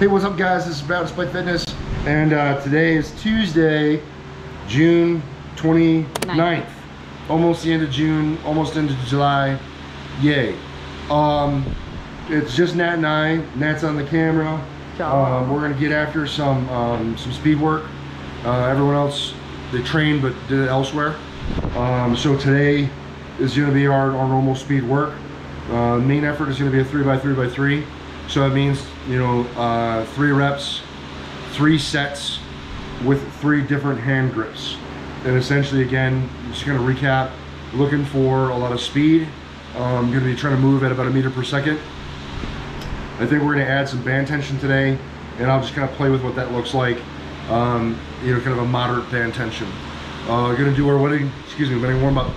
Hey, what's up guys? This is Train Despite Fitness, and today is Tuesday, June 29th. Almost the end of June, almost into July. Yay. It's just Nat and I. Nat's on the camera. We're gonna get after some speed work. Everyone else, they trained but did it elsewhere. So today is gonna be our normal speed work. Main effort is gonna be a 3x3x3. So that means, you know, 3 reps, 3 sets with 3 different hand grips. And essentially, again, just going to recap, looking for a lot of speed. I'm going to be trying to move at about 1 meter per second. I think we're going to add some band tension today, and I'll just kind of play with what that looks like. You know, kind of a moderate band tension. Going to do our winning warm up.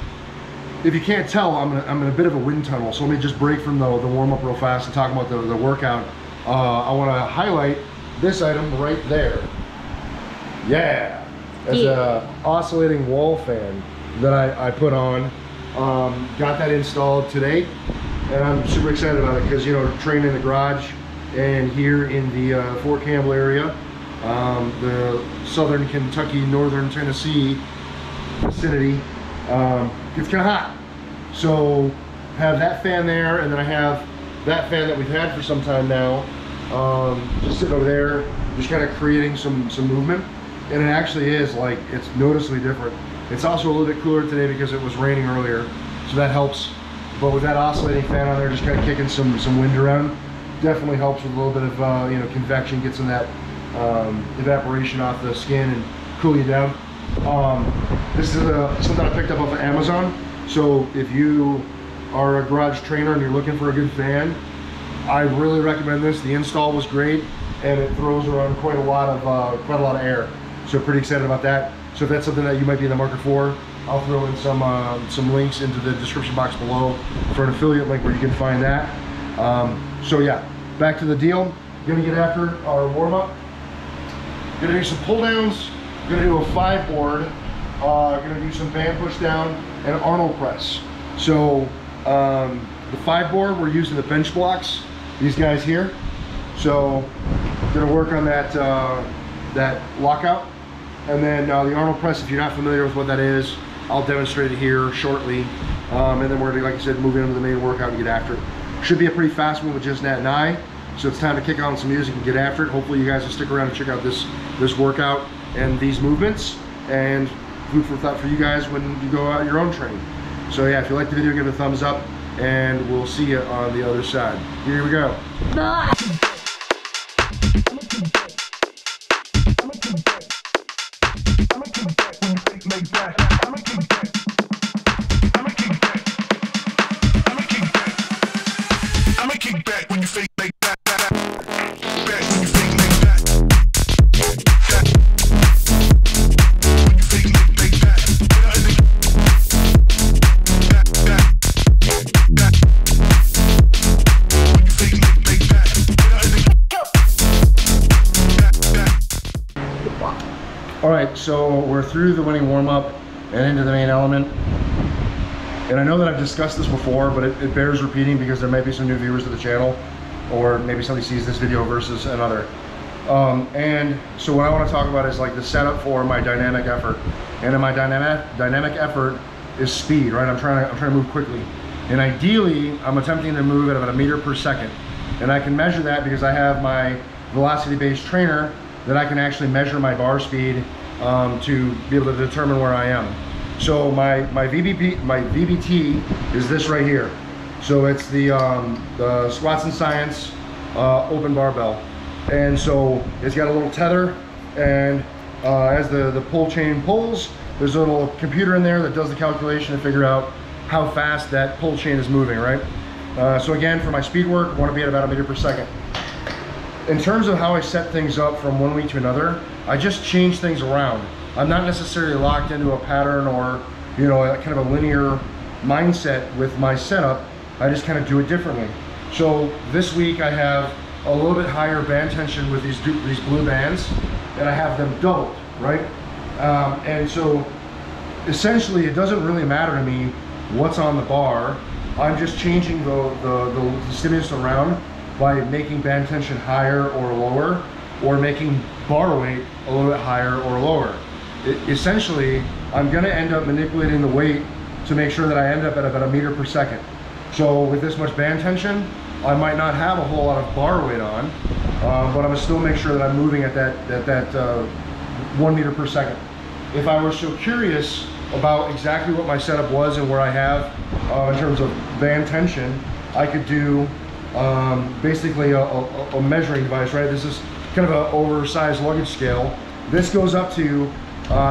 If you can't tell, I'm in a bit of a wind tunnel, so let me just break from the warm-up real fast and talk about the workout. I want to highlight this item right there. Yeah, that's an oscillating wall fan that I put on. Got that installed today, and I'm super excited about it because, you know, training in the garage and here in the Fort Campbell area, the southern Kentucky, northern Tennessee vicinity, it's kind of hot. So have that fan there, and then I have that fan that we've had for some time now, just sitting over there, just kind of creating some movement. And it actually is, like, it's noticeably different. It's also a little bit cooler today because it was raining earlier, so that helps. But with that oscillating fan on there, just kind of kicking some wind around, definitely helps with a little bit of you know, convection, gets in that evaporation off the skin and cool you down. This is something I picked up off of Amazon. So if you are a garage trainer and you're looking for a good fan, I really recommend this. The install was great, and it throws around quite a lot of air. So pretty excited about that. So if that's something that you might be in the market for, I'll throw in some links into the description box below for an affiliate link where you can find that. So yeah, back to the deal. Gonna get after our warm up. Gonna do some pull downs. Gonna do a 5 board, gonna do some band push down and Arnold press. So the 5 board, we're using the bench blocks, these guys here. So gonna work on that that lockout. And then the Arnold press, if you're not familiar with what that is, I'll demonstrate it here shortly. And then we're gonna, like I said, move into the main workout and get after it. Should be a pretty fast one with just Nat and I. So it's time to kick on some music and get after it. Hopefully you guys will stick around and check out this workout and these movements, and food for thought for you guys when you go out your own train. So yeah, if you like the video, give it a thumbs up, and we'll see you on the other side. Here we go. Bye. So we're through the winning warm-up and into the main element. And I know that I've discussed this before, but it bears repeating because there may be some new viewers to the channel, or maybe somebody sees this video versus another. And so what I want to talk about is, like, the setup for my dynamic effort. And in my dynamic effort is speed, right? I'm trying to move quickly. And ideally, I'm attempting to move at about 1 meter per second. And I can measure that because I have my velocity-based trainer that I can actually measure my bar speed to be able to determine where I am. So my VBT is this right here. So it's the Swanson Science open barbell, and so it's got a little tether, and as the pull chain pulls, there's a little computer in there that does the calculation to figure out how fast that pull chain is moving, right? So again, for my speed work, I want to be at about 1 meter per second. In terms of how I set things up from one week to another, I just change things around. I'm not necessarily locked into a pattern or, you know, a kind of a linear mindset with my setup. I just kind of do it differently. So this week I have a little bit higher band tension with these blue bands, and I have them doubled, right? And so essentially it doesn't really matter to me what's on the bar. I'm just changing the stimulus around by making band tension higher or lower, or making bar weight a little bit higher or lower. Essentially, I'm gonna end up manipulating the weight to make sure that I end up at about 1 meter per second. So with this much band tension, I might not have a whole lot of bar weight on, but I'm gonna still make sure that I'm moving at that 1 meter per second. If I were so curious about exactly what my setup was and where I have in terms of band tension, I could do basically a measuring device, right? This is kind of an oversized luggage scale. This goes up to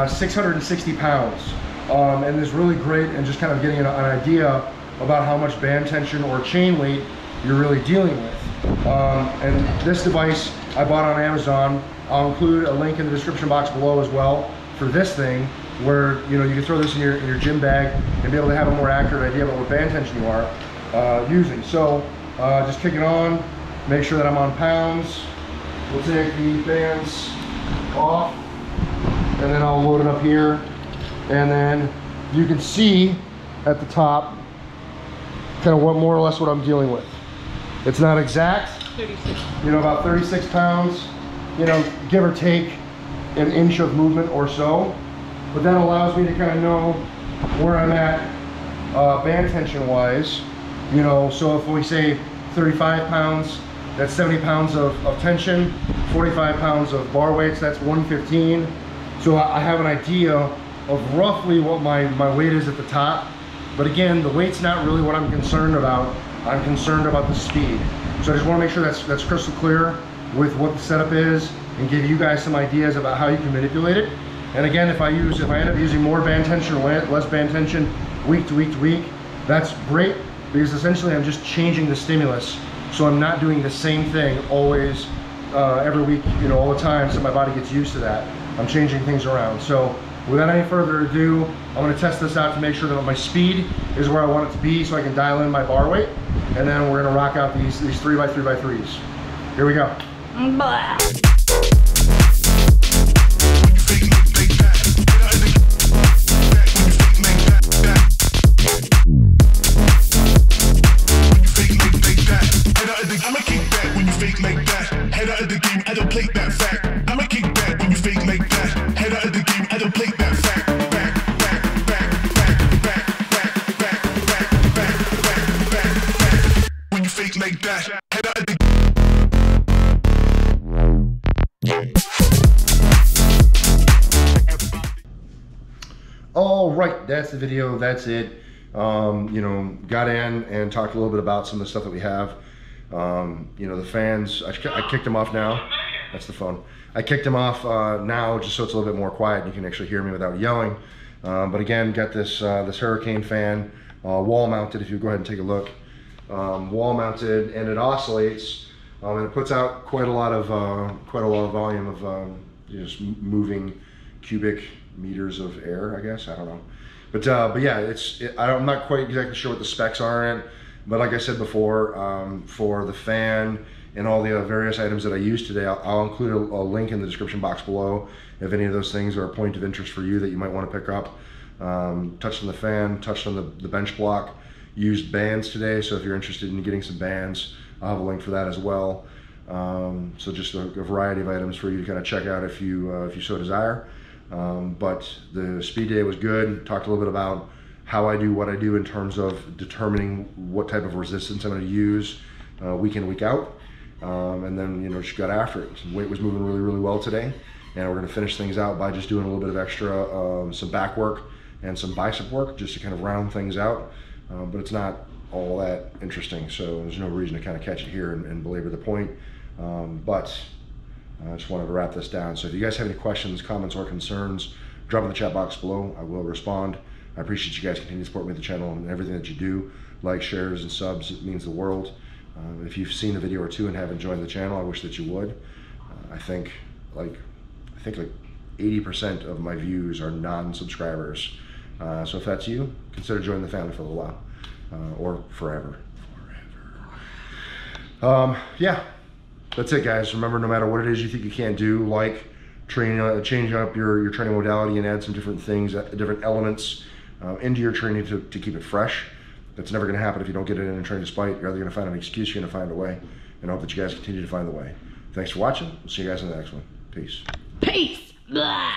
660 pounds and is really great and just kind of getting an idea about how much band tension or chain weight you're really dealing with. And this device I bought on Amazon. I'll include a link in the description box below as well for this thing, where you can throw this in your gym bag and be able to have a more accurate idea about what band tension you are using. So just kick it on, make sure that I'm on pounds. We'll take the bands off and then I'll load it up here, and then you can see at the top kind of what more or less what I'm dealing with. It's not exact, 36. About 36 pounds, give or take an inch of movement or so, but that allows me to kind of know where I'm at band tension wise, so if we say 35 pounds, that's 70 pounds of tension, 45 pounds of bar weights, that's 115. So I have an idea of roughly what my weight is at the top. But again, the weight's not really what I'm concerned about. I'm concerned about the speed. So I just wanna make sure that's crystal clear with what the setup is and give you guys some ideas about how you can manipulate it. And again, if I end up using more band tension or less band tension week to week to week, that's great, because essentially I'm just changing the stimulus. So I'm not doing the same thing always, every week, all the time, so my body gets used to that. I'm changing things around. So without any further ado, I'm gonna test this out to make sure that my speed is where I want it to be so I can dial in my bar weight. And then we're gonna rock out these 3x3x3s. Here we go. Blah. All right, that's the video, that's it. Got in and talked a little bit about some of the stuff that we have. The fans, I kicked them off now. That's the phone. I kicked them off now just so it's a little bit more quiet and you can actually hear me without yelling. But again, got this hurricane fan, wall mounted, if you go ahead and take a look. Wall mounted, and it oscillates and it puts out quite a lot of volume of just moving cubic meters of air, I guess, I don't know, but yeah, I'm not quite exactly sure what the specs are in it, but like I said before, for the fan and all the various items that I used today, I'll include a link in the description box below if any of those things are a point of interest for you that you might want to pick up. Touched on the fan, touched on the bench block, used bands today, so if you're interested in getting some bands, I'll have a link for that as well. So just a variety of items for you to kind of check out if you so desire. But the speed day was good. Talked a little bit about how I do what I do in terms of determining what type of resistance I'm going to use week in, week out, and then just got after it. Weight was moving really, really well today, and we're going to finish things out by just doing a little bit of extra some back work and some bicep work just to kind of round things out. But it's not all that interesting, so there's no reason to kind of catch it here and belabor the point. But I just wanted to wrap this down. So if you guys have any questions, comments, or concerns, drop in the chat box below. I will respond. I appreciate you guys continuing to support me with the channel and everything that you do. Like, shares, and subs, it means the world. If you've seen a video or two and haven't joined the channel, I wish that you would. I think like 80% of my views are non-subscribers. So if that's you, consider joining the family for a little while, or forever. Yeah, that's it, guys. Remember, no matter what it is you think you can't do, like change up your training modality and add some different things, different elements into your training to keep it fresh. That's never going to happen if you don't get it in and train despite. You're either going to find an excuse, you're going to find a way. and I hope that you guys continue to find the way. Thanks for watching. We'll see you guys in the next one. Peace. Peace. Blah.